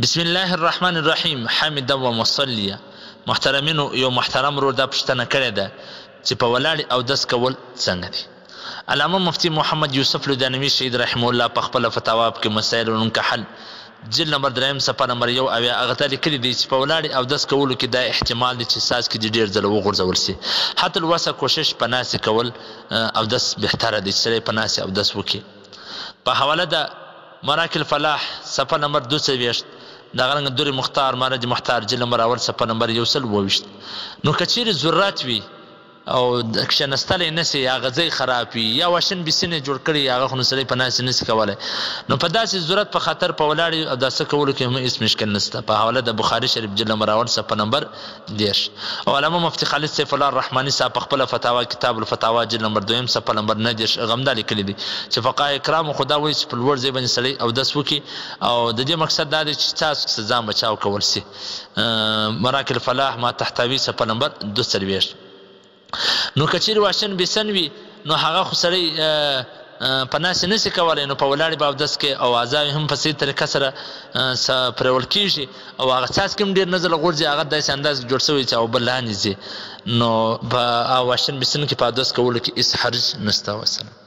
بسم الله الرحمن الرحیم حمد و مصلیه محترمینو یو محترم رو دا پوښتنه کړې ده چې په ولاړې اودس کول څنګه دي؟ علامه مفتی محمد یوسف لودانوي شهید رحمه الله په خپله فتاواب کې مسایل ونکه حل جل نمبر 3 صفحه نمبر 1 او هغه ته لیکلي دي چې په ولاړې اودس کولو کې دا احتمال دی چې ساز کې ډېر ځله وغورځول شي، حتی الوسه کوشش په ناسې کول اودس بهتره دی چې سړی په ناسې اودس وکړي. په حواله د مراکل فلاح صفحه نمبر 2 دغه رنګ دورې مختار مرج مختار جل نمبر 1 صفحه نمبر 120. نو که چیرې ضرورت وي او کښېنستلی نه شي یا غذای خراب وي یا واشن بیسینې جوړ کړي هغه خو نو سړی په ناسې نه شي کولی، نو په داسې ضرورت په خاطر په ولاړې اوداسه کولو کې هم هېڅ مشکل نشته. په حواله د بخاري شریف جل نمبر 1 صفحه نمبر 10. او علامه مفتي خالد سیف الله الرحماني صاحب په خپله فتاوا کتاب الفتاوا جل نمبر 2 صفحه نمبر 9 غمدا لیکلي دي چې فقهاء کرامو خو دا وایي چې په لوړ ځای باندې سړی اودس وکړي او د دې مقصد دا دی چې تاسو څخه ځان بچاو کول شي. مراکل فلاح ما تحتوي صفحه نمبر 2. نو که چیرې واشن بیسن وي نو هغه خو سړی په ناسې نه شي کولی، نو په ولاړې به اودس کې او اعضاوې هم په صحیح طریقه سره پرېول کېږي او هغه څاڅکي هم ډېر نه ځله غورځي، هغه داسې انداز جوړ شوی چې اوبه لاندې ځي. نو په واشن بیسن کې په اودس کولو کې هېڅ حرج نشته. وسلام.